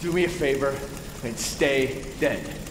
Do me a favor and stay dead.